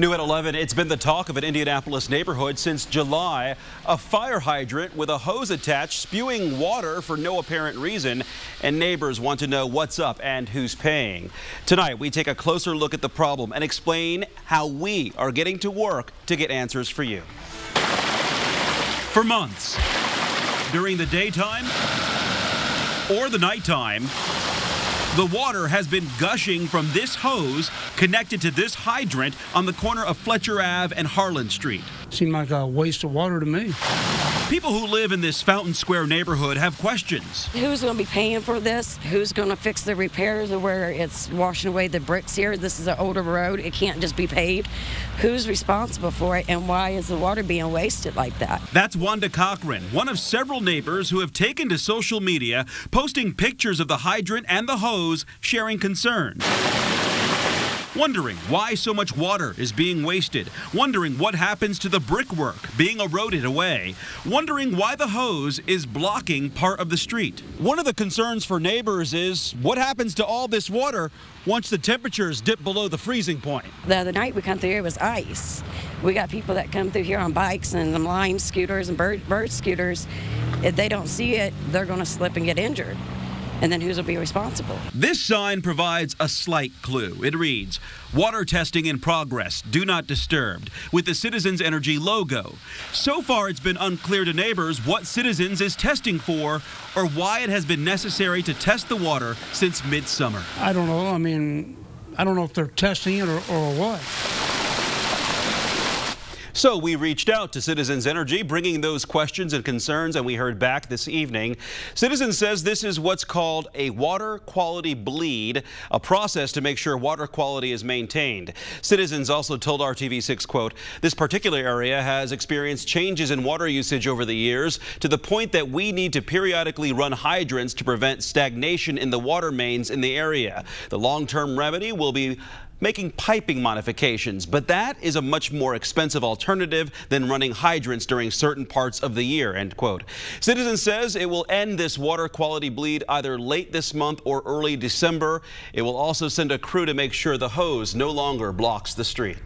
New at 11, it's been the talk of an Indianapolis neighborhood since July. A fire hydrant with a hose attached spewing water for no apparent reason, and neighbors want to know what's up and who's paying. Tonight, we take a closer look at the problem and explain how we are getting to work to get answers for you. For months, during the daytime or the nighttime, the water has been gushing from this hose connected to this hydrant on the corner of Fletcher Ave and Harlan Street. Seemed like a waste of water to me. People who live in this Fountain Square neighborhood have questions. Who's going to be paying for this? Who's going to fix the repairs where it's washing away the bricks here? This is an older road. It can't just be paved. Who's responsible for it, and why is the water being wasted like that? That's Wanda Cochran, one of several neighbors who have taken to social media, posting pictures of the hydrant and the hose, sharing concerns, wondering why so much water is being wasted, wondering what happens to the brickwork being eroded away, wondering why the hose is blocking part of the street. One of the concerns for neighbors is what happens to all this water once the temperatures dip below the freezing point. The other night we come through here, it was ice. We got people that come through here on bikes and them Lime scooters and bird scooters. If they don't see it, they're going to slip and get injured. And then who's will be responsible? This sign provides a slight clue. It reads, "Water testing in progress, do not disturb," with the Citizens Energy logo. So far, it's been unclear to neighbors what Citizens is testing for or why it has been necessary to test the water since midsummer. I don't know. I mean, I don't know if they're testing it or what. So we reached out to Citizens Energy, bringing those questions and concerns, and we heard back this evening. Citizens says this is what's called a water quality bleed, a process to make sure water quality is maintained. Citizens also told RTV6, quote, "This particular area has experienced changes in water usage over the years to the point that we need to periodically run hydrants to prevent stagnation in the water mains in the area. The long-term remedy will be making piping modifications, but that is a much more expensive alternative than running hydrants during certain parts of the year," end quote. Citizens says it will end this water quality bleed either late this month or early December. It will also send a crew to make sure the hose no longer blocks the street.